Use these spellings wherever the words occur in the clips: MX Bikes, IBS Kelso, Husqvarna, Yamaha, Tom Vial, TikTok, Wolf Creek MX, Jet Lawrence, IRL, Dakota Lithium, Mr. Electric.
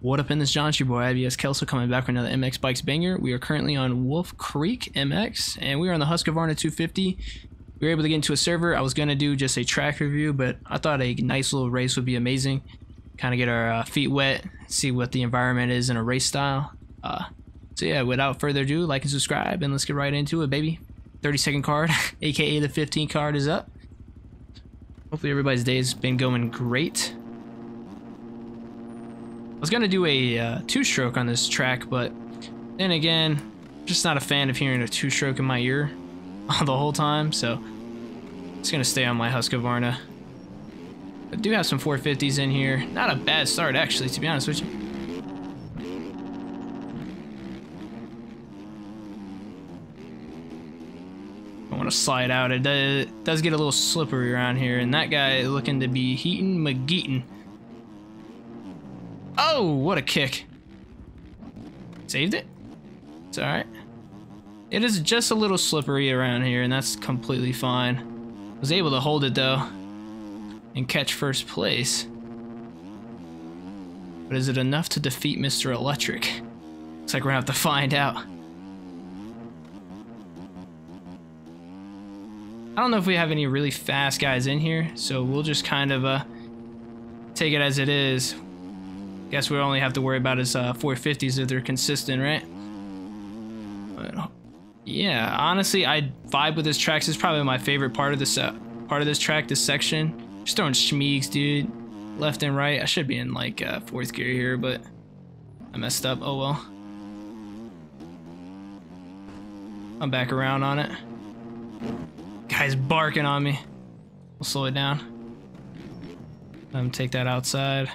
What up in this John? It's your boy IBS Kelso coming back with another MX Bikes banger. We are currently on Wolf Creek MX and we are on the Husqvarna 250. We were able to get into a server. I was going to do just a track review, but I thought a nice little race would be amazing. Kind of get our feet wet, see what the environment is in a race style. So yeah, without further ado, like and subscribe and let's get right into it, baby. 30-second card, aka the 15 card is up. Hopefully everybody's day has been going great. I was gonna do a two-stroke on this track, but then again, just not a fan of hearing a two-stroke in my ear the whole time, so it's gonna stay on my Husqvarna. I do have some 450s in here. Not a bad start, actually, to be honest with you. I want to slide out. It does get a little slippery around here, and that guy looking to be heatin' McGeatin'. Oh, what a kick. Saved it? It's alright. It is just a little slippery around here, and that's completely fine. Was able to hold it, though, and catch first place. But is it enough to defeat Mr. Electric? Looks like we're gonna have to find out. I don't know if we have any really fast guys in here, so we'll just kind of take it as it is. Guess we only have to worry about is 450s if they're consistent, right? But, yeah, honestly, I vibe with this track. This is probably my favorite part of this track, this section. Just throwing schmeeks, dude, left and right. I should be in like fourth gear here, but I messed up. Oh well. I'm back around on it. Guy's barking on me. We'll slow it down. Let him take that outside.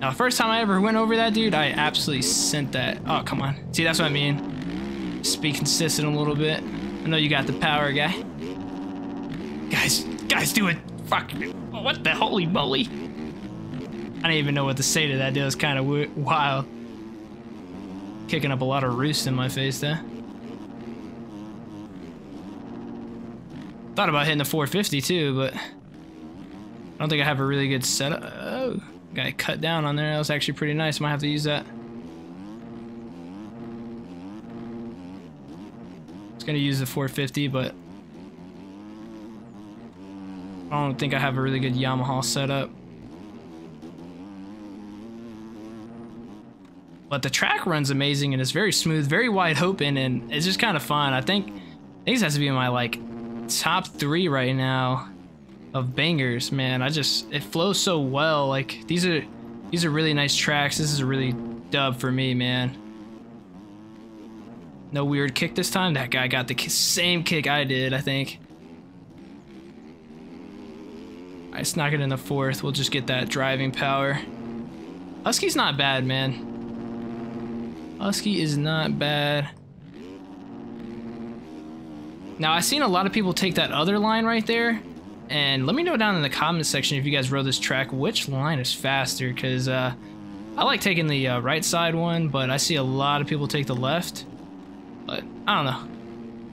Now, first time I ever went over that, dude, I absolutely sent that. Oh, come on. See, that's what I mean. Just be consistent a little bit. I know you got the power, guy. Guys, do it. Fuck. What the holy moly? I didn't even know what to say to that, dude. It was kind of wild. Kicking up a lot of roost in my face there. Thought about hitting the 450, too, but I don't think I have a really good setup. Oh. Got a cut down on there. That was actually pretty nice. Might have to use that. I was going to use the 450, but I don't think I have a really good Yamaha setup. But the track runs amazing and it's very smooth, very wide open, and it's just kind of fun. I think this has to be in my like top 3 right now of bangers, man. It flows so well. Like these are really nice tracks. This is a really dub for me, man. No weird kick this time. That guy got the same kick I did, I think. I snuck it in the fourth. We'll just get that driving power. Husky's not bad, man. Husky is not bad. Now I've seen a lot of people take that other line right there. And let me know down in the comments section if you guys rode this track, which line is faster, because I like taking the right side one, but I see a lot of people take the left. But I don't know.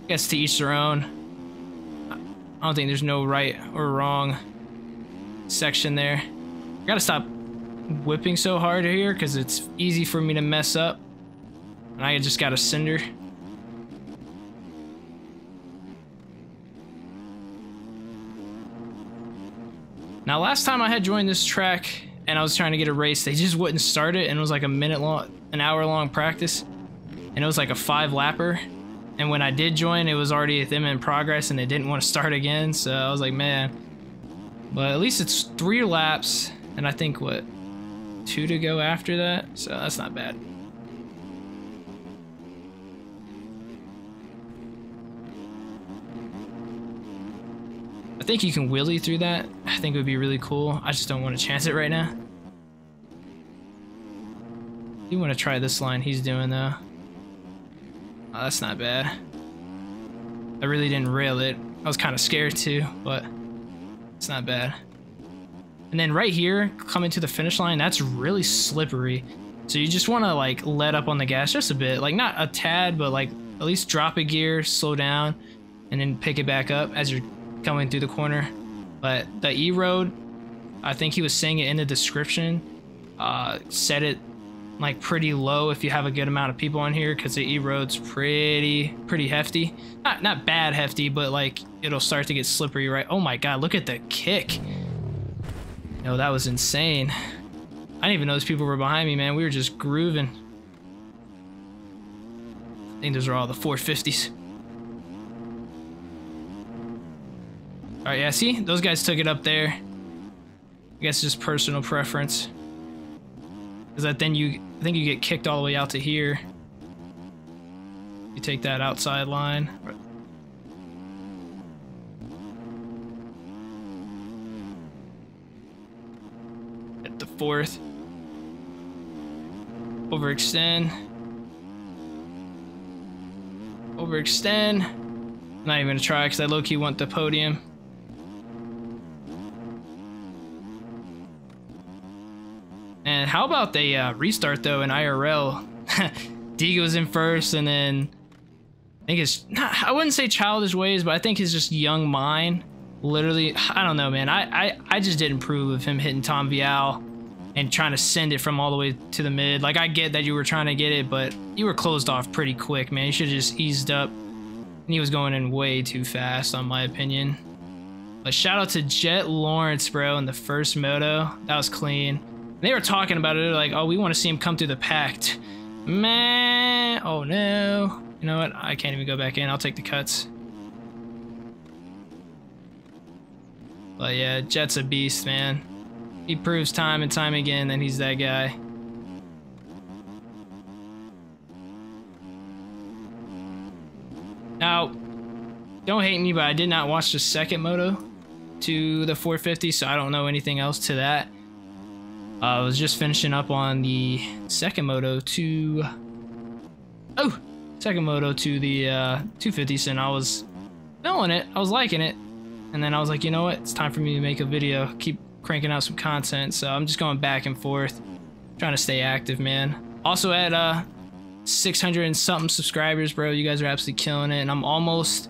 I guess to each their own. I don't think there's no right or wrong section there. I gotta stop whipping so hard here because it's easy for me to mess up. And I just got a cinder. Now, last time I had joined this track and I was trying to get a race, they just wouldn't start it, and it was like a minute long, an hour long practice, and it was like a 5-lapper. And when I did join, it was already them in progress and they didn't want to start again, so I was like, man. But at least it's 3 laps, and I think, what, 2 to go after that? So that's not bad. I think you can wheelie through that. I think it would be really cool. I just don't want to chance it right now. You want to try this line he's doing though. Oh, that's not bad. I really didn't rail it. I was kind of scared too, but it's not bad. And then right here, coming to the finish line, that's really slippery. So you just want to like let up on the gas just a bit, like not a tad, but like at least drop a gear, slow down, and then pick it back up as you're coming through the corner. But the E-road, I think he was saying it in the description. Set it like pretty low if you have a good amount of people on here, because it erodes pretty hefty. Not bad hefty, but like it'll start to get slippery, right? Oh my god, look at the kick. No, that was insane. I didn't even know those people were behind me, man. We were just grooving. I think those are all the 450s. All right, yeah, see? Those guys took it up there. I guess just personal preference. Because I think you get kicked all the way out to here. You take that outside line. At the fourth. Overextend. Overextend. I'm not even gonna try because I low-key want the podium. And how about they restart though in IRL? Diego's in first, and then I think it's not, I wouldn't say childish ways, but I think it's just young mind. Literally, I don't know, man. I just didn't approve of him hitting Tom Vial and trying to send it from all the way to the mid. Like, I get that you were trying to get it, but you were closed off pretty quick, man. You should have just eased up. And he was going in way too fast, on my opinion. But shout out to Jet Lawrence, bro, in the first moto. That was clean. They were talking about it, like, oh, we want to see him come through the pact. Man, oh no. You know what? I can't even go back in. I'll take the cuts. But yeah, Jet's a beast, man. He proves time and time again that he's that guy. Now, don't hate me, but I did not watch the second moto to the 450, so I don't know anything else to that. I was just finishing up on the second moto to... Oh! Second moto to the 250s, and I was feeling it. I was liking it. And then I was like, you know what? It's time for me to make a video. Keep cranking out some content. So I'm just going back and forth. Trying to stay active, man. Also at 600 and something subscribers, bro. You guys are absolutely killing it. And I'm almost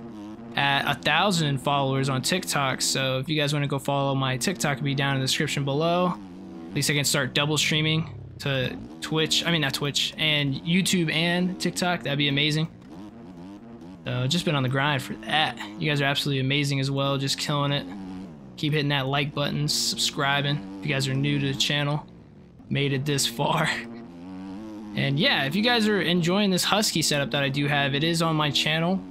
at 1,000 followers on TikTok. So if you guys want to go follow my TikTok, it'll be down in the description below. At least I can start double streaming to Twitch. I mean, not Twitch, and YouTube and TikTok. That'd be amazing. So just been on the grind for that. You guys are absolutely amazing as well. Just killing it. Keep hitting that like button, subscribing. If you guys are new to the channel, made it this far. And yeah, if you guys are enjoying this Husky setup that I do have, it is on my channel.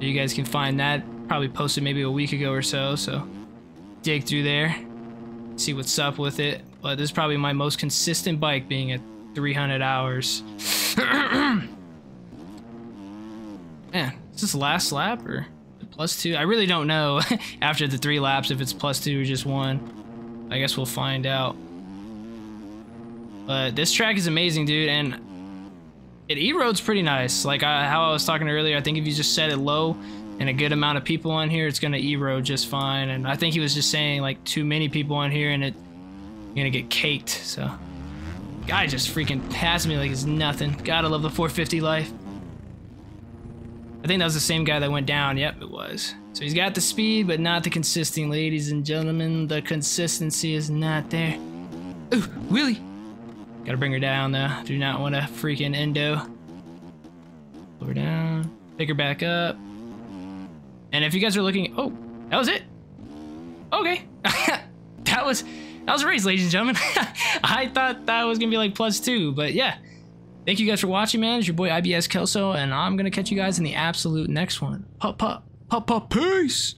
You guys can find that. Probably posted maybe a week ago or so. So dig through there. See what's up with it. But this is probably my most consistent bike, being at 300 hours. Man, is this last lap or plus two? I really don't know after the 3 laps if it's plus 2 or just 1. I guess we'll find out. But this track is amazing, dude, and it erodes pretty nice. Like how I was talking earlier, I think if you just set it low and a good amount of people on here, it's gonna erode just fine. And I think he was just saying like too many people on here and it, you're gonna get caked. So guy just freaking passed me like it's nothing. Gotta love the 450 life. I think that was the same guy that went down. Yep, it was. So he's got the speed but not the consistency, ladies and gentlemen. The consistency is not there. Ooh, Willie. Gotta bring her down though. Do not want to freaking endo. Pull her down. Pick her back up. And if you guys are looking, oh, that was it. Okay, that was a race, ladies and gentlemen. I thought that was gonna be like plus 2, but yeah. Thank you guys for watching, man. It's your boy IBS Kelso, and I'm gonna catch you guys in the absolute next one. Peace.